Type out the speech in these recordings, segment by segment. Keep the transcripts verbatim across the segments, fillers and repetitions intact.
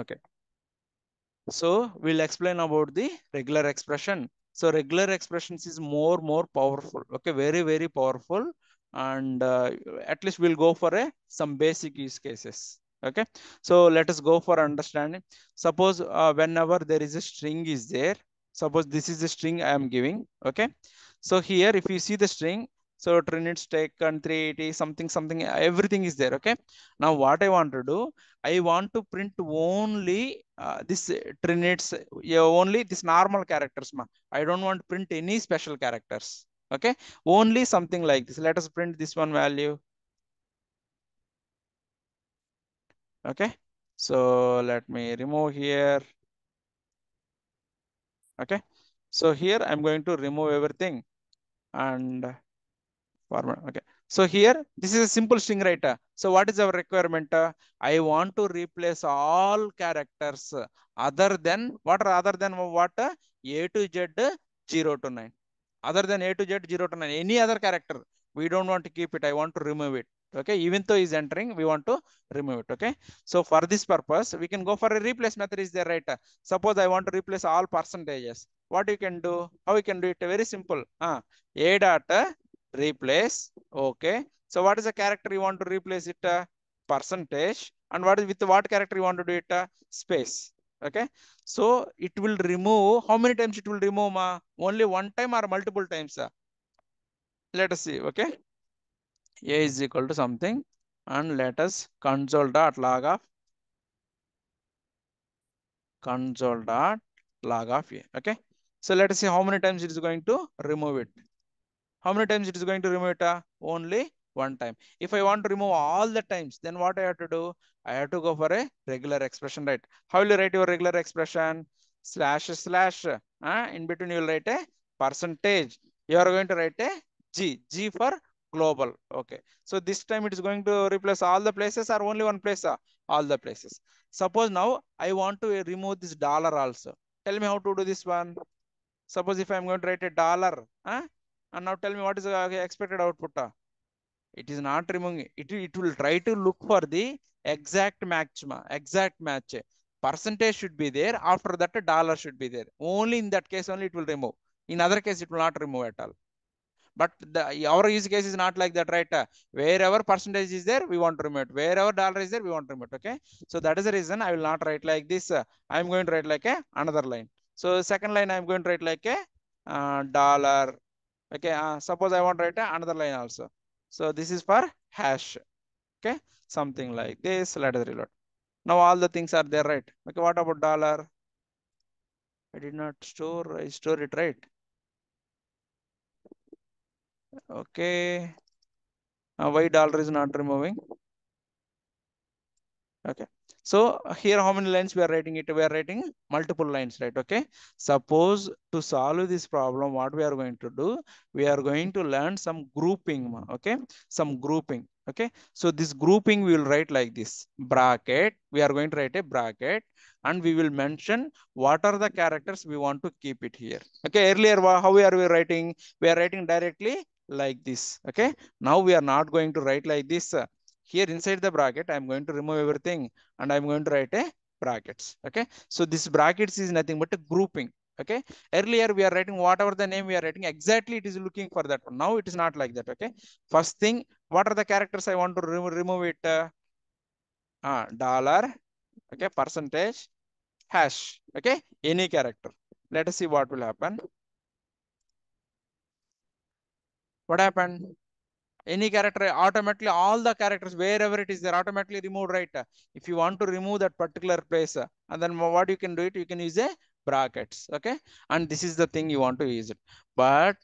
Okay. So we'll explain about the regular expression. So regular expressions is more, more powerful. Okay, very, very powerful. And uh, at least we'll go for a, some basic use cases. Okay, so let us go for understanding. Suppose uh, whenever there is a string is there, suppose this is the string I am giving. Okay, so here if you see the string, so Trinits Tech and three eighty something, something, everything is there. Okay, now what I want to do, I want to print only uh, this Trinits, yeah, only this normal characters. I don't want to print any special characters. Okay, only something like this. Let us print this one value. Okay, so let me remove here. Okay, so here I'm going to remove everything and format. Okay, so here this is a simple string writer. So what is our requirement? I want to replace all characters other than what are other than what A to Z zero to nine. Other than A to Z zero to nine, any other character we don't want to keep it. I want to remove it. Okay, even though is entering, we want to remove it. Okay, so for this purpose, we can go for a replace method. Is there right? Suppose I want to replace all percentages. What you can do? How you can do it? Very simple. Ah, a dot replace. Okay. So what is the character you want to replace it? Percentage. And what is with what character you want to do it? Space. Okay. So it will remove. How many times it will remove? Ma? Only one time or multiple times? Let us see. Okay. A is equal to something and let us console dot log of console dot log of A. Okay, so let us see how many times it is going to remove it. How many times it is going to remove it? Only one time. If I want to remove all the times, then what I have to do? I have to go for a regular expression, right? How will you write your regular expression? Slash slash uh, in between you will write a percentage. You are going to write a G, G for global. Okay, so this time it is going to replace all the places or only one place? All the places. Suppose now I want to remove this dollar also. Tell me how to do this one. Suppose if I am going to write a dollar, huh? And now tell me what is the expected output. It is not removing it. It, it will try to look for the exact match. Exact match. Percentage should be there. After that, a dollar should be there. Only in that case only it will remove. In other case, it will not remove at all. But the, our use case is not like that, right? Wherever percentage is there, we want to remove it. Wherever dollar is there, we want to remove it. Okay. So that is the reason I will not write like this. I am going to write like a, another line. So second line, I am going to write like a uh, dollar. Okay. Uh, suppose I want to write a, another line also. So this is for hash. Okay. Something like this. Let us reload. Now all the things are there, right? Okay. What about dollar? I did not store. I store it, right? Okay, uh, why dollar is not removing? Okay, so here how many lines we are writing it? We are writing multiple lines, right? Okay, suppose to solve this problem, what we are going to do? We are going to learn some grouping, okay? Some grouping, okay? So this grouping we will write like this, bracket. We are going to write a bracket and we will mention what are the characters we want to keep it here. Okay, earlier how we are we writing? We are writing directly like this. Okay, now we are not going to write like this. Here inside the bracket, I'm going to remove everything and I'm going to write a brackets. Okay, so this brackets is nothing but a grouping. Okay, earlier we are writing whatever the name we are writing, exactly it is looking for that one. Now it is not like that. Okay, first thing, what are the characters I want to remove? Remove it. Uh, uh, dollar, okay, percentage, hash, okay, any character. Let us see what will happen. What happened? Any character, automatically all the characters, wherever it is, they're automatically removed, right? If you want to remove that particular place, and then what you can do it, you can use a brackets, okay? And this is the thing you want to use it. But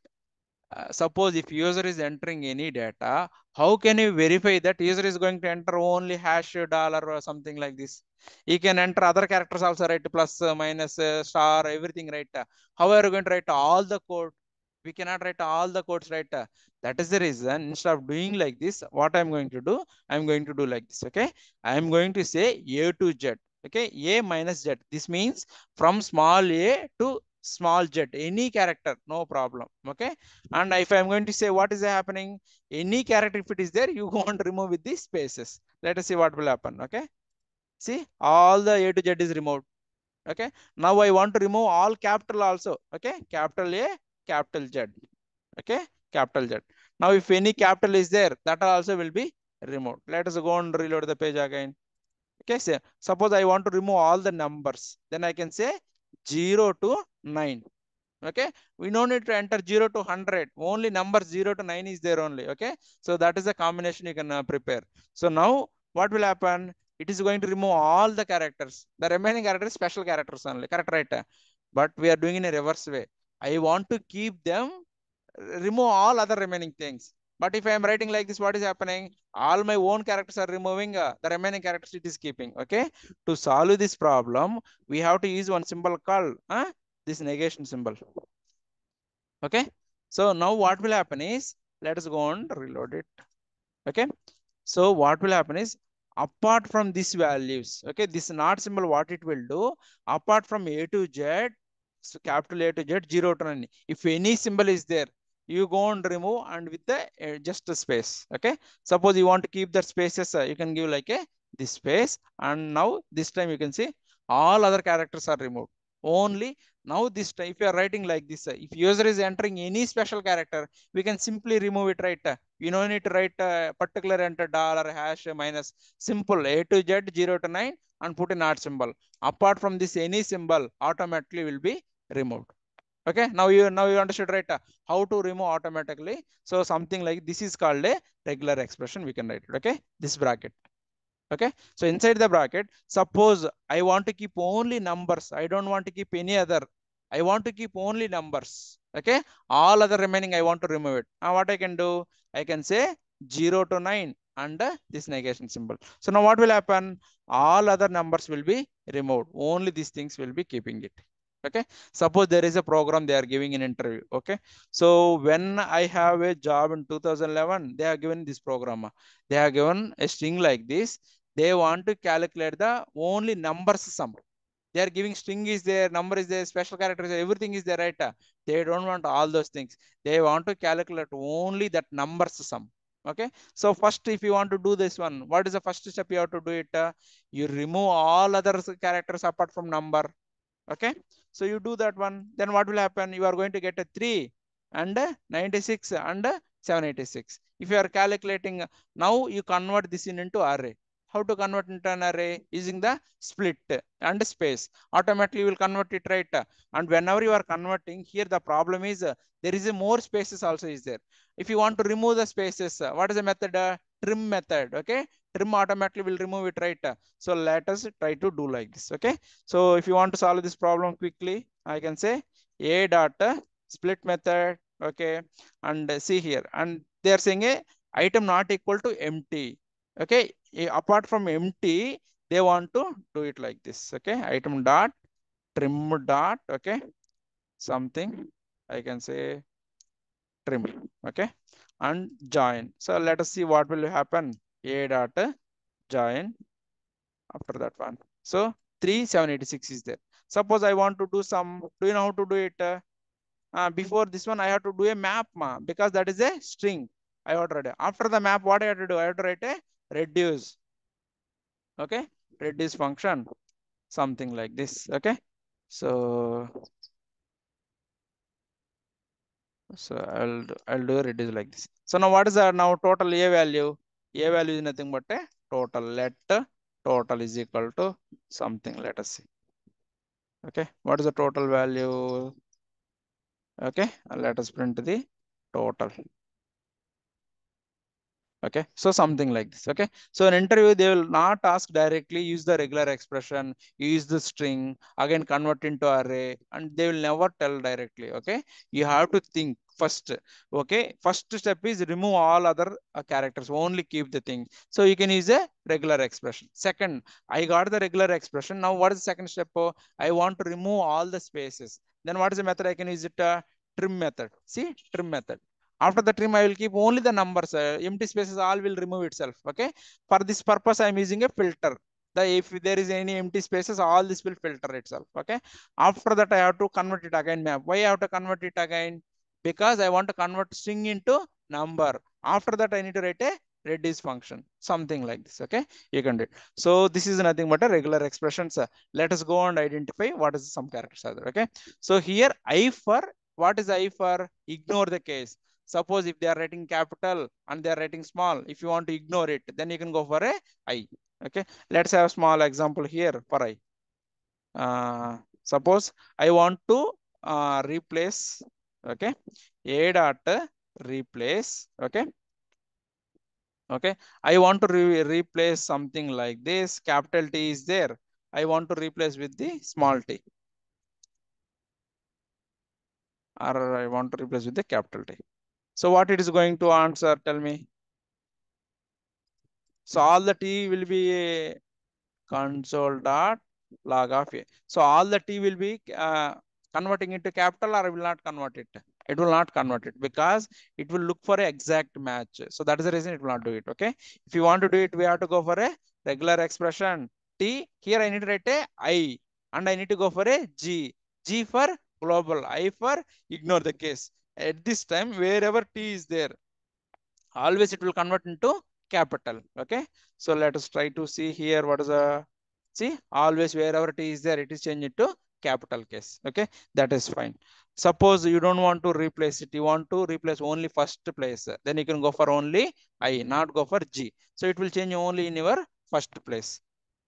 uh, suppose if user is entering any data, how can you verify that user is going to enter only hash, dollar or something like this? You can enter other characters also, right? Plus, minus, star, everything, right? How are you going to write all the code? We cannot write all the codes, right? That is the reason instead of doing like this, what I'm going to do, I'm going to do like this, okay? I'm going to say A to Z, okay? A minus Z. This means from small a to small z, any character, no problem, okay? And if I'm going to say what is happening, any character, if it is there, you won't remove with these spaces. Let us see what will happen, okay? See, all the A to Z is removed. Okay. Now I want to remove all capital also. Okay. Capital A, capital Z. Okay. Capital Z. Now if any capital is there, that also will be removed. Let us go and reload the page again. Okay. So suppose I want to remove all the numbers. Then I can say zero to nine. Okay. We don't need to enter zero to one hundred. Only number zero to nine is there only. Okay. So that is the combination you can uh, prepare. So now what will happen? It is going to remove all the characters. The remaining characters, special characters only. Correct, right? But we are doing in a reverse way. I want to keep them, remove all other remaining things. But if I am writing like this, what is happening? All my own characters are removing. Uh, the remaining characters it is keeping. Okay. To solve this problem, we have to use one symbol called uh, this negation symbol. Okay. So now what will happen is, let us go and reload it. Okay. So what will happen is, apart from these values, okay, this not symbol, what it will do, apart from A to Z, so capital A to Z, zero to nine, if any symbol is there, you go and remove and with the uh, just a space. Okay, suppose you want to keep the spaces, uh, you can give like a this space, and now this time you can see all other characters are removed. Only now this time, if you are writing like this, uh, if user is entering any special character, we can simply remove it, right? Uh, you don't need to write a particular enter dollar hash minus, simple A to Z zero to nine and put an art symbol. Apart from this, any symbol automatically will be removed. Okay, now you now you understood, right? Uh, how to remove automatically. So something like this is called a regular expression. We can write it. Okay, this bracket. Okay, so inside the bracket, suppose I want to keep only numbers. I don't want to keep any other. I want to keep only numbers. Okay, all other remaining I want to remove it. Now what I can do? I can say zero to nine under this negation symbol. So now what will happen? All other numbers will be removed. Only these things will be keeping it. Okay, suppose there is a program they are giving an interview. Okay, so when I have a job in two thousand eleven, they are given this program. They are given a string like this. They want to calculate the only numbers sum. They are giving string is there, number is there, special characters, everything is there, right? They don't want all those things. They want to calculate only that numbers sum. Okay, so first if you want to do this one, what is the first step you have to do it? You remove all other characters apart from number. Okay, so you do that one, then what will happen? You are going to get a three and a ninety-six and a seven eighty-six. If you are calculating, now you convert this in into array. How to convert into an array? Using the split and space. Automatically you will convert it, right? And whenever you are converting, here the problem is, uh, there is a more spaces also is there. If you want to remove the spaces, uh, what is the method? Uh, trim method. Okay, trim automatically will remove it, right? So let us try to do like this. Okay, so if you want to solve this problem quickly, I can say a dot split method. Okay, and see here, and they are saying a item not equal to empty. Okay, apart from empty, they want to do it like this. Okay, item dot trim dot, okay, something I can say trim. Okay, and join. So let us see what will happen. A dot join after that one. So three seven eighty-six is there. Suppose I want to do some, do you know how to do it? Uh, before this one, I have to do a map, ma, because that is a string. I have to write it. After the map, what I have to do? I have to write a reduce. Okay, reduce function, something like this. Okay, so so I'll I'll do a reduce like this. So now what is our now total A value? A value is nothing but a total. Let total is equal to something. Let us see. Okay, what is the total value? Okay, let us print the total. Okay, so something like this. Okay, so in interview, they will not ask directly, use the regular expression, use the string, again convert into array, and they will never tell directly. Okay, you have to think first. Okay, first step is remove all other uh, characters, only keep the thing. So you can use a regular expression. Second, I got the regular expression. Now what is the second step? Oh, I want to remove all the spaces. Then what is the method I can use? It uh, trim method. See, trim method. After the trim, I will keep only the numbers. Uh, empty spaces all will remove itself. Okay. For this purpose, I am using a filter. The if there is any empty spaces, all this will filter itself. Okay. After that, I have to convert it again. Map. Why I have to convert it again? Because I want to convert string into number. After that, I need to write a Reddy's function, something like this. Okay, you can do it. So this is nothing but a regular expression. So let us go and identify what is some characters are there. Okay, so here I for, what is I for? Ignore the case. Suppose if they are writing capital and they are writing small, if you want to ignore it, then you can go for a I. Okay, let's have a small example here for I. Uh, suppose I want to uh, replace, okay, A dot replace, okay. Okay, I want to re replace something like this. Capital T is there. I want to replace with the small t. Or I want to replace with the capital T. So what it is going to answer? Tell me. So all the t will be console dot log of a. So all the t will be uh, converting into capital, or I will not convert it. It will not convert it because it will look for an exact match. So that is the reason it will not do it. Okay. If you want to do it, we have to go for a regular expression. T, here I need to write a I, and I need to go for a G. G for global, I for ignore the case. At this time, wherever T is there, always it will convert into capital. Okay. So let us try to see here what is a, see, always wherever T is there, it is changed to capital case. Okay. That is fine. Suppose you don't want to replace it. You want to replace only first place. Then you can go for only I, not go for G. So it will change only in your first place.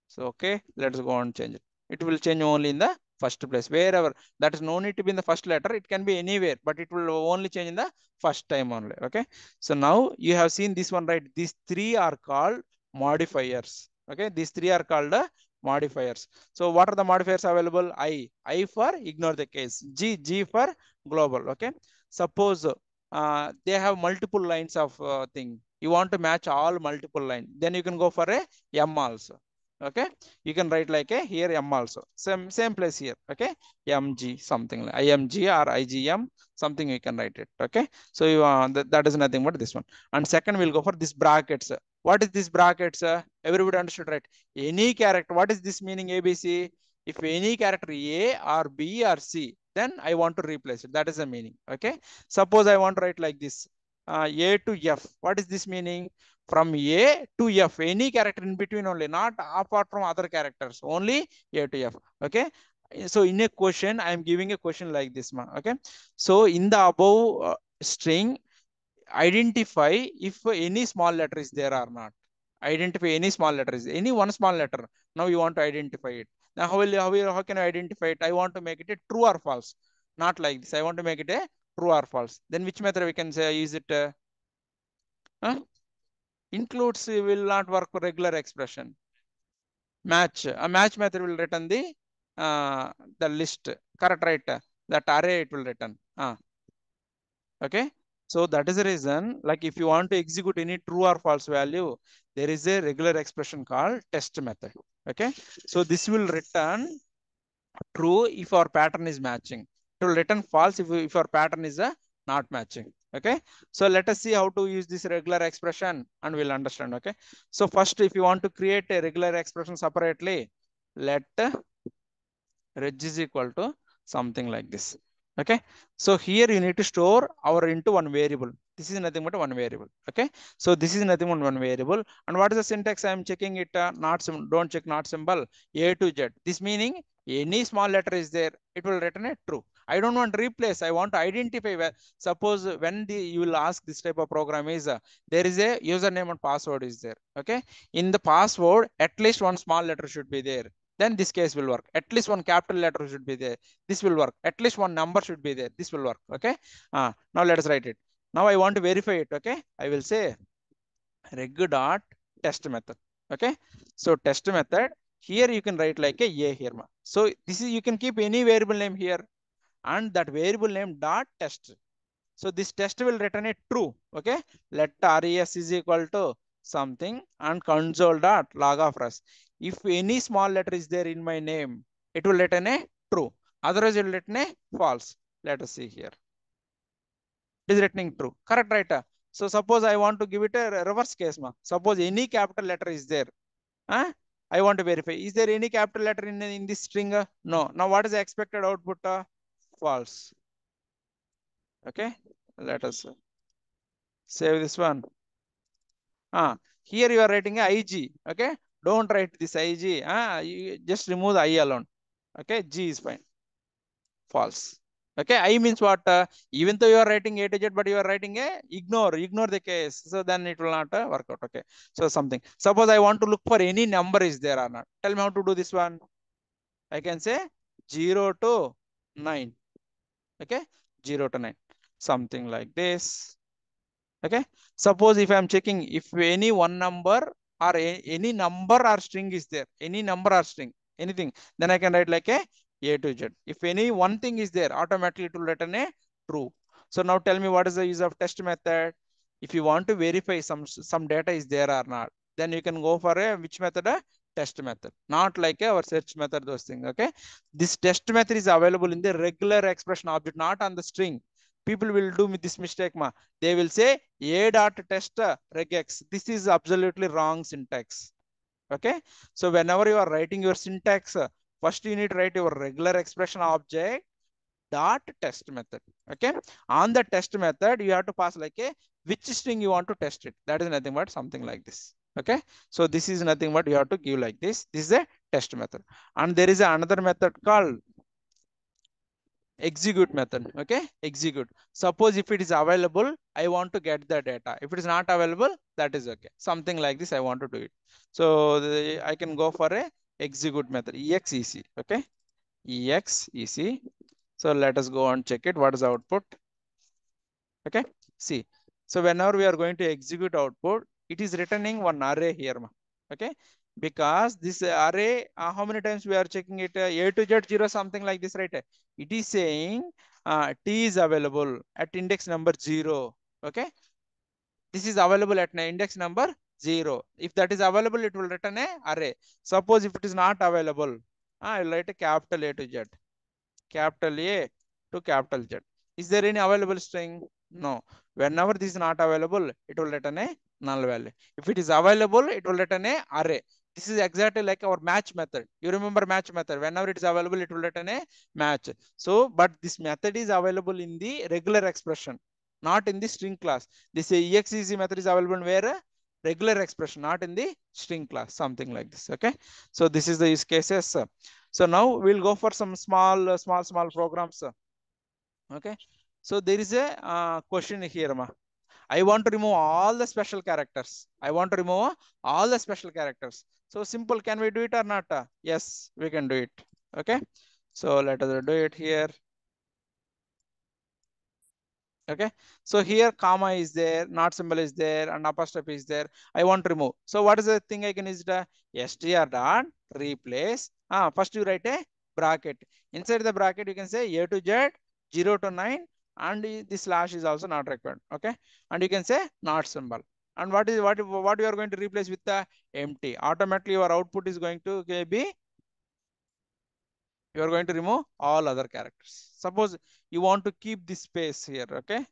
So, okay, let's go and change it. It will change only in the first place. Wherever, that is no need to be in the first letter. It can be anywhere, but it will only change in the first time only. Okay. So now you have seen this one, right? These three are called modifiers. Okay. These three are called the modifiers. So what are the modifiers available? I, I for ignore the case. G, G for global. Okay. Suppose uh, they have multiple lines of uh, thing. You want to match all multiple line. Then you can go for a M also. Okay. You can write like a here M also. Same, same place here. Okay. M G something like I M G or I G M something you can write it. Okay. So you uh, th that is nothing but this one. And second we'll go for this brackets. What is this brackets? Uh, everybody understood, right? Any character, what is this meaning A B C? If any character A or B or C, then I want to replace it. That is the meaning, okay? Suppose I want to write like this, uh, A to F. What is this meaning? From A to F, any character in between only, not apart from other characters, only A to F, okay? So in a question, I am giving a question like this, okay? So in the above uh, string, identify if any small letter is there or not. Identify any small letter is there. Any one small letter. Now you want to identify it. Now how will you, how will, how can I identify it? I want to make it a true or false. Not like this. I want to make it a true or false. Then which method we can say? Is it uh, huh? includes will not work for regular expression. Match. A match method will return the uh, the list. Correct, right? That array it will return. Uh, okay. So that is the reason, like if you want to execute any true or false value, there is a regular expression called test method. Okay. So this will return true if our pattern is matching. It will return false if, if our pattern is uh, not matching. Okay. So let us see how to use this regular expression and we'll understand. Okay. So first, if you want to create a regular expression separately, let uh, reg is equal to something like this. Okay, so here you need to store our into one variable. This is nothing but one variable. Okay, so this is nothing but one variable. And what is the syntax? I am checking it. Uh, not symbol. Don't check not symbol. A to Z. This meaning any small letter is there, it will return a true. I don't want replace. I want to identify. Where, suppose when the you will ask this type of program is uh, there is a username and password is there. Okay, in the password at least one small letter should be there. Then this case will work. At least one capital letter should be there. This will work. At least one number should be there. This will work. Okay. Uh, now let us write it. Now I want to verify it. Okay. I will say reg dot test method. Okay. So test method here you can write like a A here. So this is, you can keep any variable name here and that variable name dot test. So this test will return a true. Okay. Let res is equal to something and console dot log of res. If any small letter is there in my name, it will return a true. Otherwise, it will return a false. Let us see here. It is returning true. Correct, right? So suppose I want to give it a reverse case. Ma. Suppose any capital letter is there. Huh? I want to verify. Is there any capital letter in, in this string? No. Now, what is the expected output? False. Okay. Let us save this one. Uh, here you are writing I G. Okay. Don't write this I G. Uh, you just remove the I alone. Okay. G is fine. False. Okay. I means what? Uh, even though you are writing A to Z, but you are writing a ignore. Ignore the case. So then it will not uh, work out. Okay. So something. Suppose I want to look for any number is there or not. Tell me how to do this one. I can say zero to nine. Okay. zero to nine. Something like this. Okay. Suppose if I am checking if any one number or a, any number or string is there, any number or string, anything, then I can write like a A to Z. If any one thing is there, automatically it will return a true. So now tell me what is the use of test method? If you want to verify some, some data is there or not, then you can go for a which method? A test method, not like a, our search method, those things. Okay. This test method is available in the regular expression object, not on the string. People will do this mistake. Ma. They will say a dot test regex. This is absolutely wrong syntax. Okay. So whenever you are writing your syntax, first you need to write your regular expression object dot test method. Okay. On the test method, you have to pass like a which string you want to test it. That is nothing but something like this. Okay. So this is nothing but you have to give like this. This is a test method. And there is another method called execute method. Okay. Execute. Suppose if it is available, I want to get the data. If it is not available, that is okay. Something like this, I want to do it. So the, I can go for a execute method, exec. Okay. Exec. So let us go and check it. What is the output? Okay. See. So whenever we are going to execute output, it is returning one array here. Okay. Because this array, uh, how many times we are checking it? Uh, A to Z zero, something like this, right? It is saying uh, T is available at index number zero. Okay. This is available at index number zero. If that is available, it will return a array. Suppose if it is not available, I will write a capital A to Z. Capital A to capital Z. Is there any available string? No. Whenever this is not available, it will return a null value. If it is available, it will return a array. This is exactly like our match method. You remember match method. Whenever it is available, it will return a match. So, but this method is available in the regular expression, not in the string class. This exec method is available where regular expression, not in the string class, something like this. Okay. So this is the use cases. So now we'll go for some small, small, small programs. Okay. So there is a uh, question here. Ma. I want to remove all the special characters. I want to remove all the special characters. So simple, can we do it or not? Yes, we can do it. Okay. So let us do it here. Okay. So here comma is there, not symbol is there, and apostrophe is there. I want to remove. So what is the thing I can use? The str dot replace. Ah, first you write a bracket. Inside the bracket, you can say A to Z, zero to nine. And the slash is also not required. Okay. And you can say not symbol. And what is what, what you are going to replace with the empty? Automatically your output is going to be, you are going to remove all other characters. Suppose you want to keep this space here. Okay.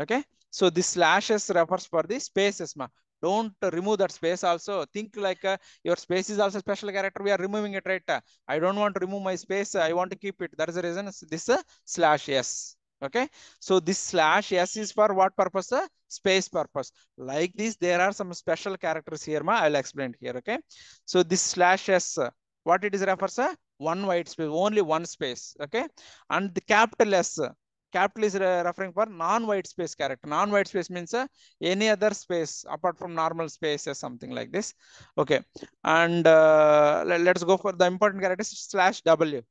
Okay. So this slashes refers for the spaces. Ma. Don't remove that space also. Think like uh, your space is also special character. We are removing it, right? I don't want to remove my space. I want to keep it. That is the reason this uh, slash S. Okay. So this slash S is for what purpose? Uh, space purpose. Like this, there are some special characters here. Ma. I'll explain here. Okay. So this slash S, uh, what it is refers to? Uh, one white space, only one space. Okay. And the capital S. Uh, Capital is referring for non-white space character. Non-white space means uh, any other space apart from normal space or something like this. Okay. And uh, let's go for the important character slash W.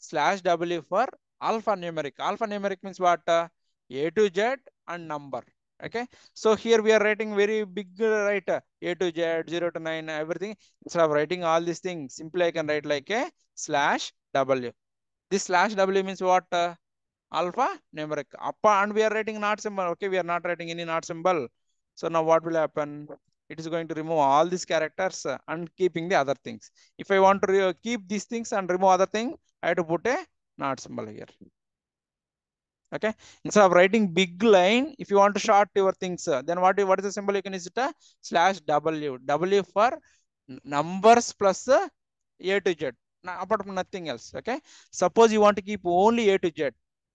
Slash W for alphanumeric. Alphanumeric means what? Uh, A to Z and number. Okay. So here we are writing very big writer. A to Z, zero to nine, everything. Instead of writing all these things, simply I can write like a slash W. This slash W means what? Uh, Alpha numeric. And we are writing not symbol. Okay, we are not writing any not symbol. So now what will happen? It is going to remove all these characters and keeping the other things. If I want to keep these things and remove other thing, I have to put a not symbol here. Okay. Instead of writing big line, if you want to short your things, then what, what is the symbol you can use? It a slash W. W for numbers plus A to Z. Apart from nothing else. Okay. Suppose you want to keep only A to Z.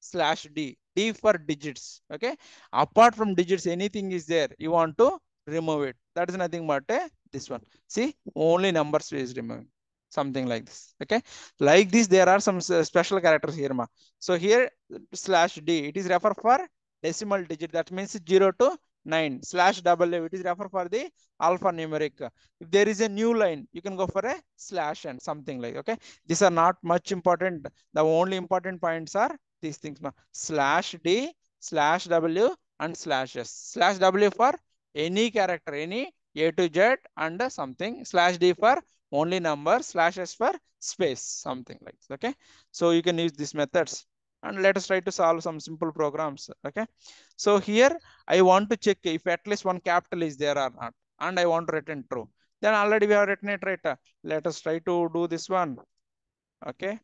Slash D. D for digits. Okay, apart from digits, anything is there, you want to remove it. That is nothing but a, this one. See, only numbers is removed. Something like this. Okay, like this, there are some special characters here. Ma. So here slash D, it is refer for decimal digit. That means zero to nine. Slash W, it is refer for the alphanumeric. If there is a new line, you can go for a slash and something like. Okay, these are not much important. The only important points are these things. Ma. Slash D, slash W, and slash S. Slash W for any character, any A to Z and something. Slash D for only number, slash S for space, something like this. Okay, so you can use these methods, and let us try to solve some simple programs. Okay, so here I want to check if at least one capital is there or not, and I want to return true. Then already we have written it, right? Let us try to do this one. Okay,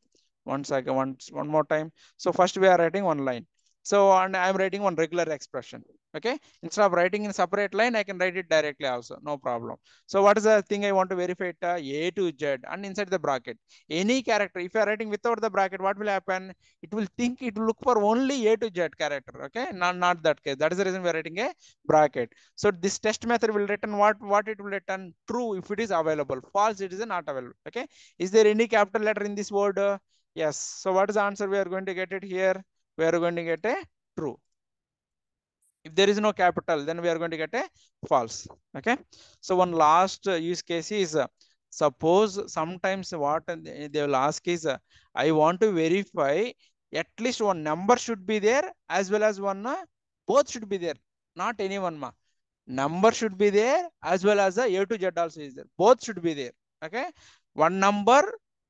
one second, once one more time. So first we are writing one line. So and I'm writing one regular expression. Okay, instead of writing in a separate line, I can write it directly also, no problem. So what is the thing I want to verify? It uh, A to Z, and inside the bracket, any character. If you are writing without the bracket, what will happen? It will think, it will look for only A to Z character. Okay, not, not that case. That is the reason we are writing a bracket. So this test method will return what, what it will return? True if it is available. False, it is not available. Okay, is there any capital letter in this word? Uh, yes. So what is the answer we are going to get it here? We are going to get a true. If there is no capital, then we are going to get a false. Okay. So one last use case is, uh, suppose sometimes what they will ask is, uh, I want to verify at least one number should be there as well as one, uh, both should be there. Not any one. Ma. Number should be there as well as uh, A to Z also is there. Both should be there. Okay. One number,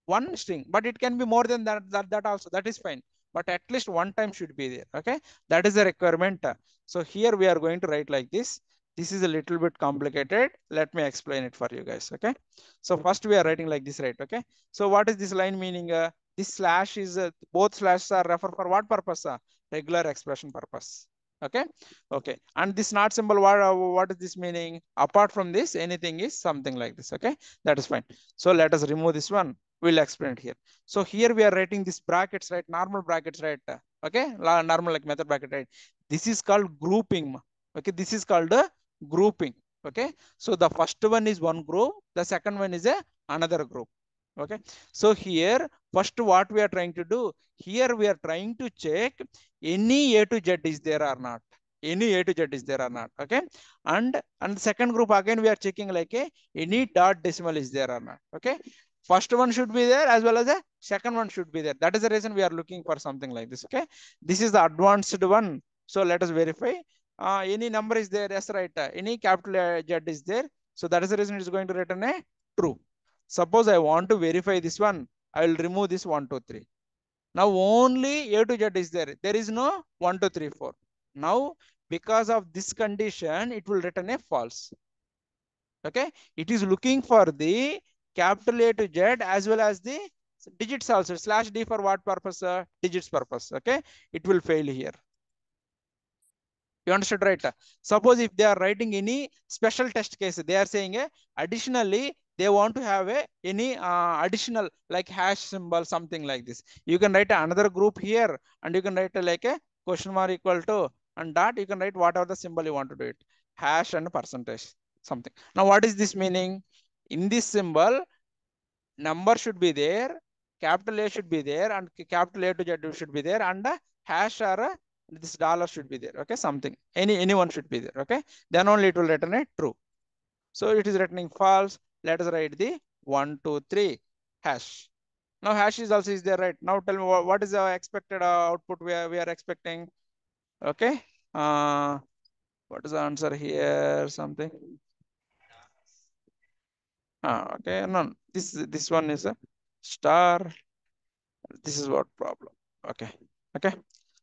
one string. But it can be more than that, that, that also. That is fine. But at least one time should be there. Okay, that is the requirement. So here we are going to write like this. This is a little bit complicated. Let me explain it for you guys. Okay, so first we are writing like this, right? Okay, so what is this line meaning? Uh, this slash is, uh, both slashes are refer for what purpose? Uh, regular expression purpose. Okay, okay, and this not symbol, what, uh, what is this meaning? Apart from this, anything is something like this. Okay, that is fine. So let us remove this one. We'll explain it here. So here we are writing these brackets, right? Normal brackets, right? Okay, normal like method bracket, right? This is called grouping. Okay, this is called a grouping. Okay, so the first one is one group, the second one is a another group. Okay, so here first what we are trying to do, here we are trying to check any A to Z is there or not. Any A to Z is there or not. Okay, and and the second group again we are checking like a any dot decimal is there or not. Okay. First one should be there as well as the second one should be there. That is the reason we are looking for something like this. Okay, this is the advanced one. So let us verify. Uh, any number is there, yes, right? Uh, any capital Z is there. So that is the reason it is going to return a true. Suppose I want to verify this one. I will remove this one, two, three. Now only A to Z is there. There is no one, two, three, four. Now because of this condition, it will return a false. Okay, it is looking for the capital A to Z as well as the digits also. Slash D for what purpose? Uh, digits purpose. Okay, it will fail here. You understood, right? Suppose if they are writing any special test case, they are saying uh, additionally they want to have a any uh, additional like hash symbol, something like this. You can write another group here, and you can write uh, like a question mark equal to and dot. You can write whatever the symbol you want to do it, hash and percentage something. Now what is this meaning? In this symbol, number should be there, capital A should be there, and capital A to Z should be there, and a hash or a, this dollar should be there. Okay, something, any anyone should be there. Okay, then only it will return a true. So it is returning false. Let us write the one, two, three hash. Now hash is also is there, right? Now tell me what is the expected output we are we are expecting. Okay, uh, what is the answer here? Something. Ah, okay, no, this this one is a star. This is what problem. Okay, okay.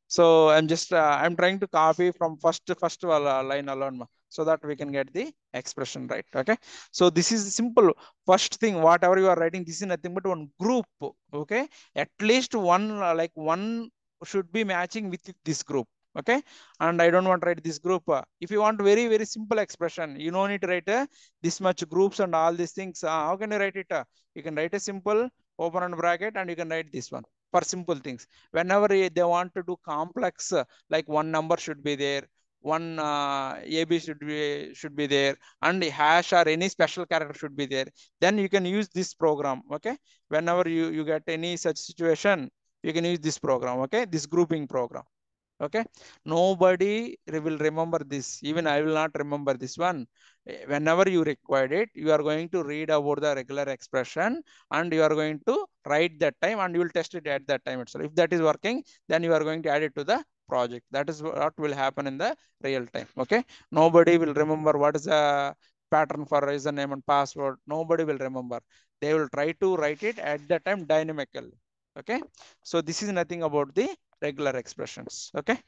So I'm just uh, I'm trying to copy from first first uh, line alone, so that we can get the expression right. Okay, so this is simple. First thing, whatever you are writing, this is nothing but one group. Okay, at least one uh, like one should be matching with this group. Okay, and I don't want to write this group. If you want very, very simple expression, you don't need to write uh, this much groups and all these things. Uh, how can you write it? Uh, you can write a simple open and bracket, and you can write this one. for simple things. Whenever they want to do complex, like one number should be there, one uh, A B should be should be there, and the hash or any special character should be there, then you can use this program. Okay, whenever you you get any such situation, you can use this program. Okay, this grouping program. Okay, nobody will remember this. Even I will not remember this one. Whenever you required it, you are going to read about the regular expression and you are going to write that time, and you will test it at that time itself. If that is working, then you are going to add it to the project. That is what will happen in the real time. Okay, nobody will remember what is the pattern for username and password. Nobody will remember. They will try to write it at that time dynamically. Okay, so this is nothing about the regular expressions. Okay.